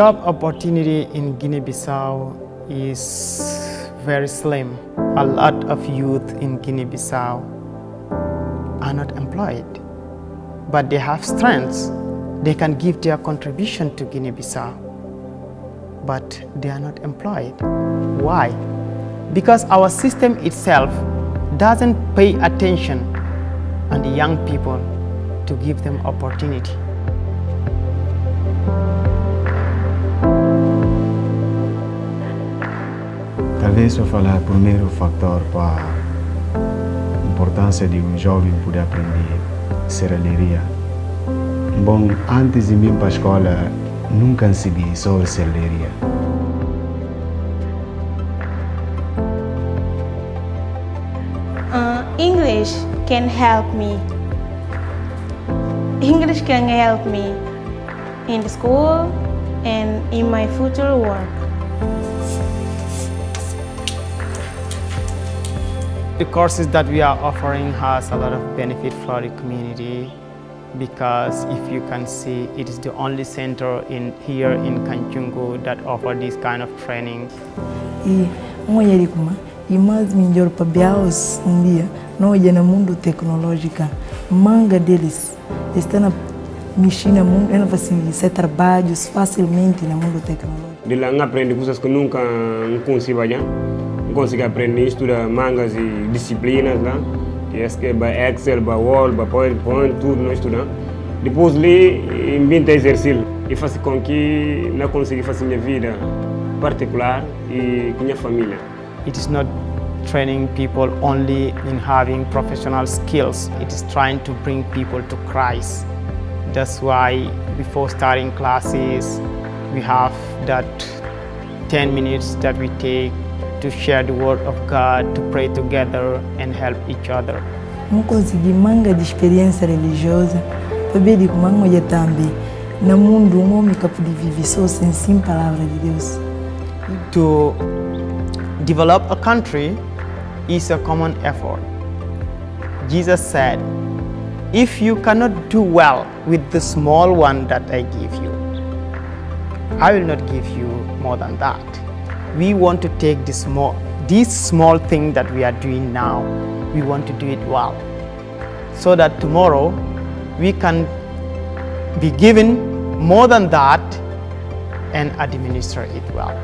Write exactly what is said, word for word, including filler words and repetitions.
job opportunity in Guinea-Bissau is very slim. A lot of youth in Guinea-Bissau are not employed, but they have strengths. They can give their contribution to Guinea-Bissau, but they are not employed. Why? Because our system itself doesn't pay attention on the young people to give them opportunity. Talvez eu falar o primeiro fator para a importância de um jovem poder aprender serralheria. Bom, antes de mim para a escola, nunca segui sobre serralheria. Uh, English can help me. English can help me in school and in my future work. The courses that we are offering has a lot of benefit for the community, because if you can see, it is the only center in here in Kanchangu that offer this kind of training. E mulher como e mais melhor para biaos um dia não é no mundo tecnológico manga deles está na mexina mundo ela facilita trabalhos facilmente no mundo tecnológico. De lá não aprende coisas que nunca consigo fazer. Consigo aprender estudar mangas e disciplinas lá, que é Excel, Word, PowerPoint, tudo nós estudamos. Depois li e inventei exercício e faz com que não consiga fazer minha vida particular e com minha família. It is not training people only in having professional skills. It is trying to bring people to Christ. That's why before starting classes, we have that ten minutes that we take to share the word of God, to pray together and help each other. Não consegui manga de experiência religiosa, também digo mango já também. No mundo um homem capaz de viver só sem sim palavra de Deus. To develop a country is a common effort. Jesus said, "If you cannot do well with the small one that I give you, I will not give you more than that." We want to take this small, this small thing that we are doing now, we want to do it well, so that tomorrow we can be given more than that and administer it well.